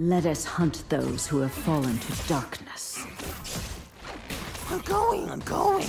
Let us hunt those who have fallen to darkness. I'm going.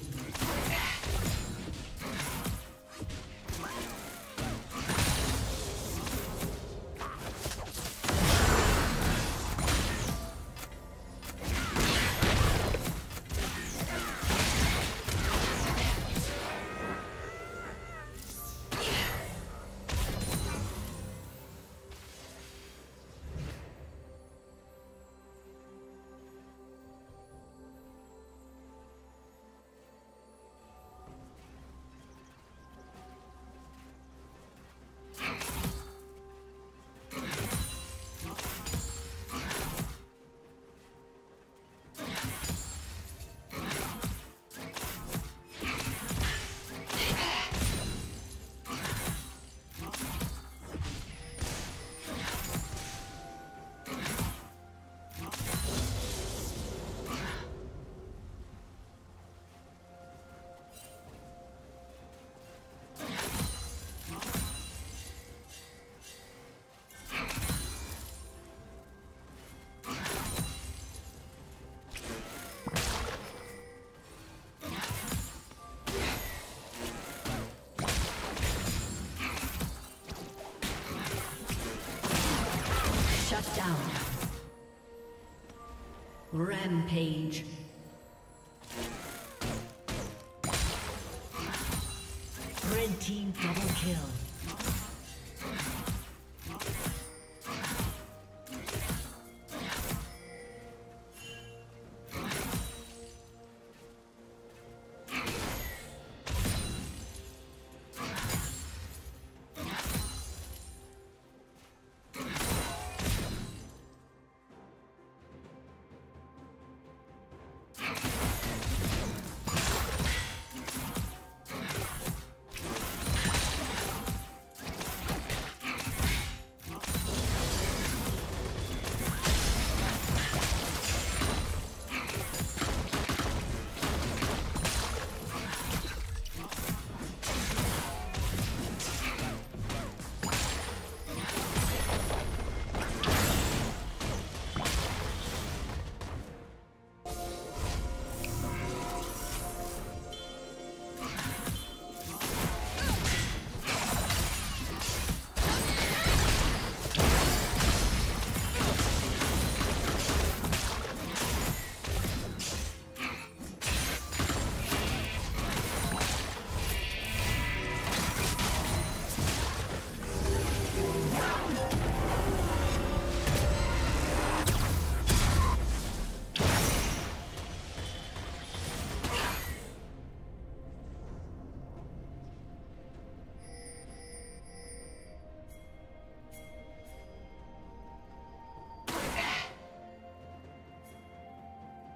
Down. Rampage. Red team double kill.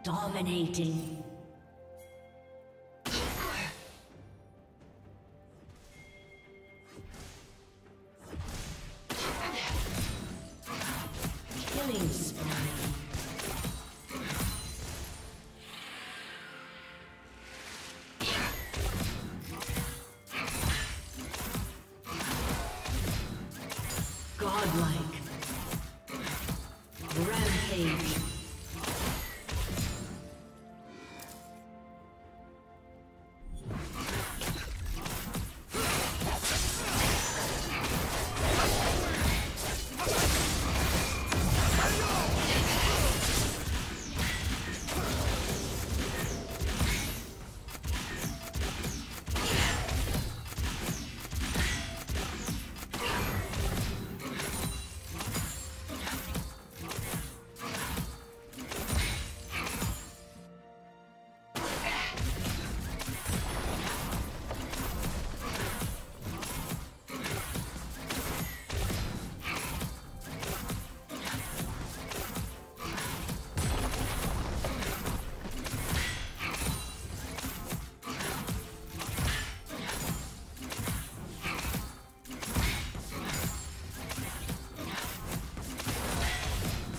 Dominating. Killing spree. Godlike. Rampage.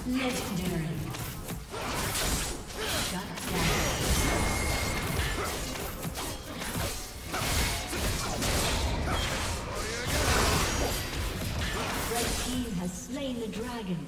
Legendary. Shut down. Red team has slain the dragon.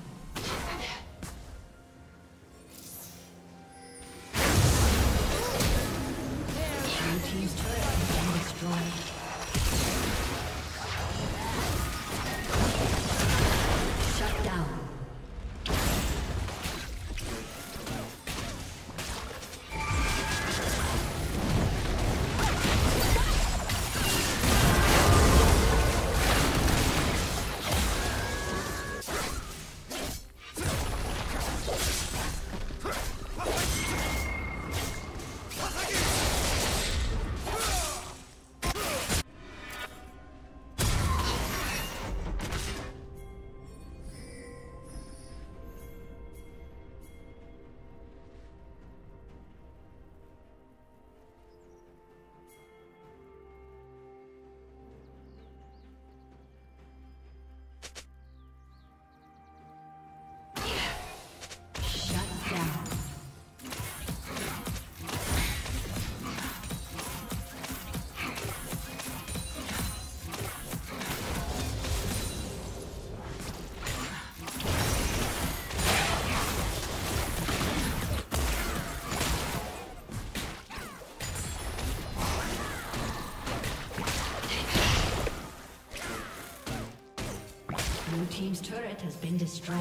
team's turret has been destroyed.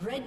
Red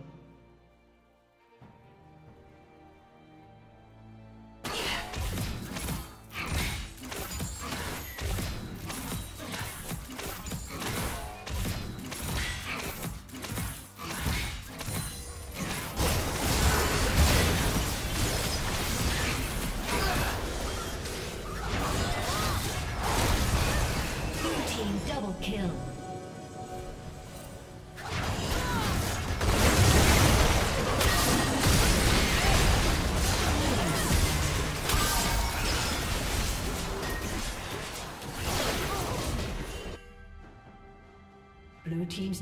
Blue team double kill. Team's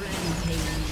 Rampage.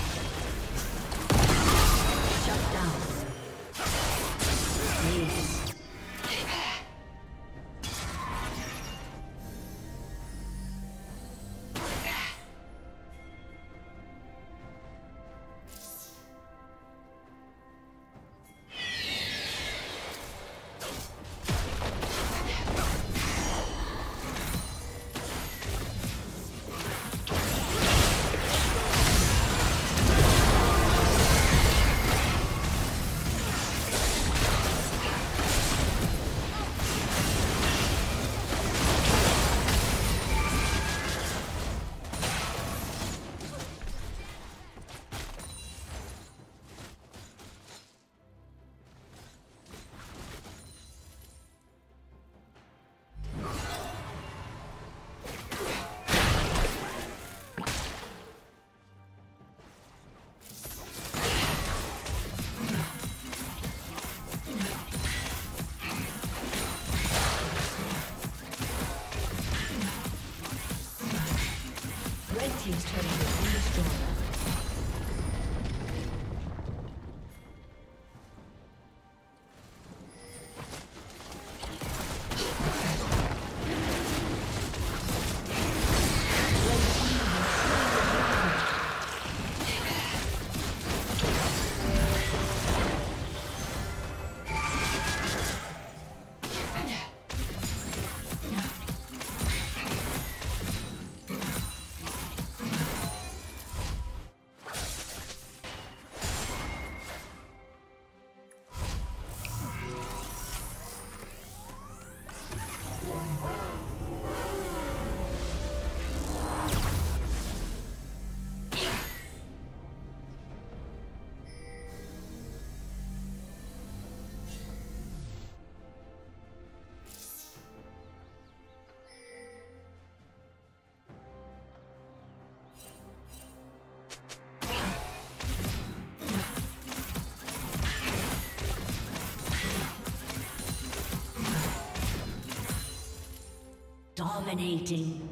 Dominating.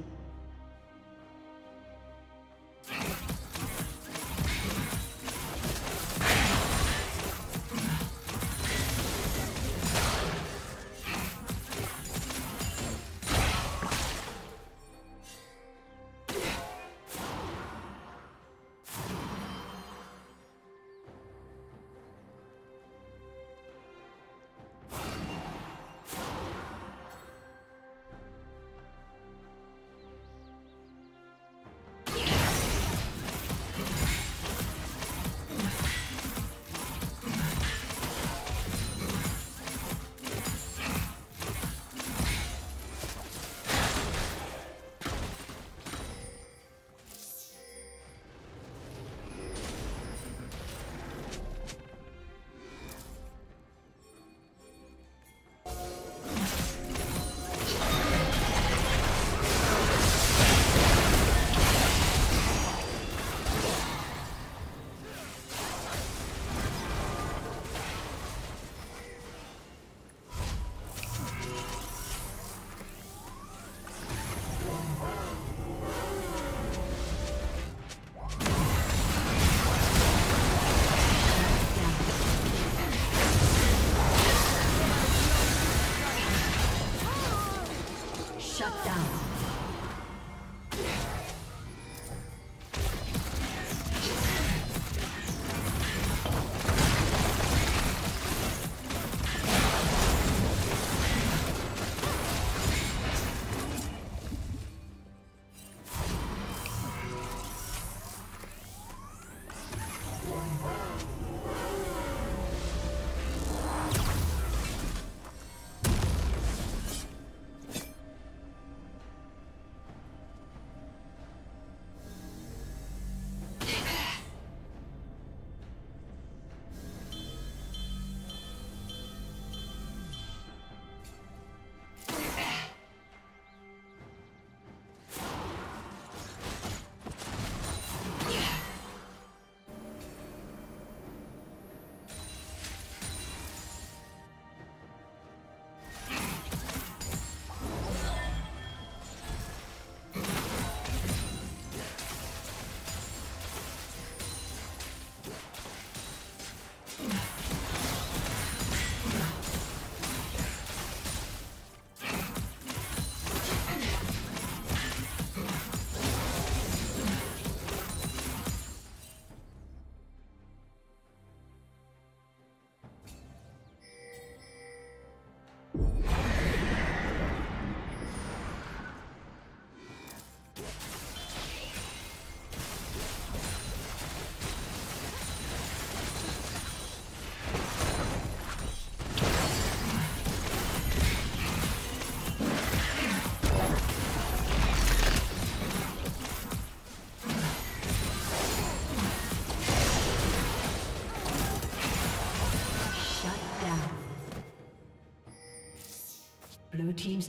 Blue team's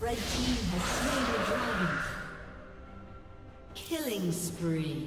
Red team has slain the dragon. Killing spree.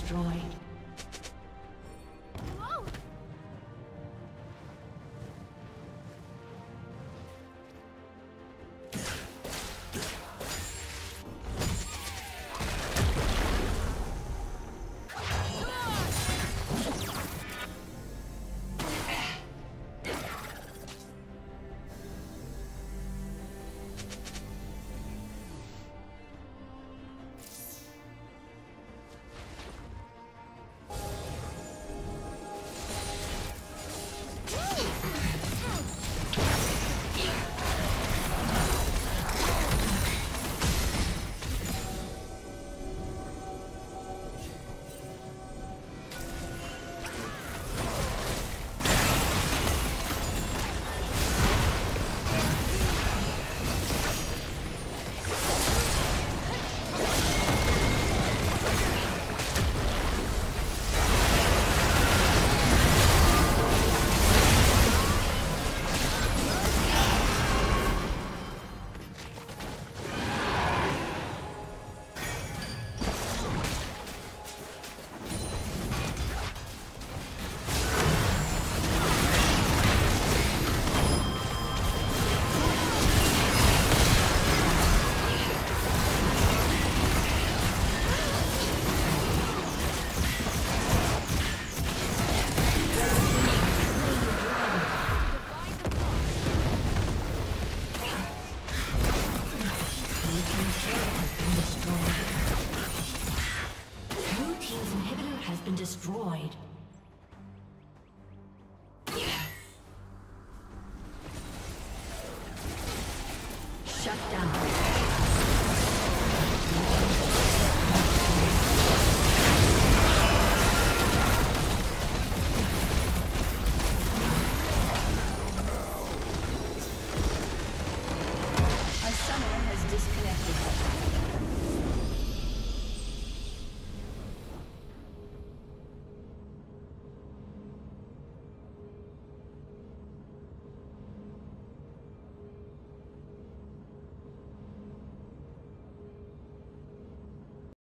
destroyed.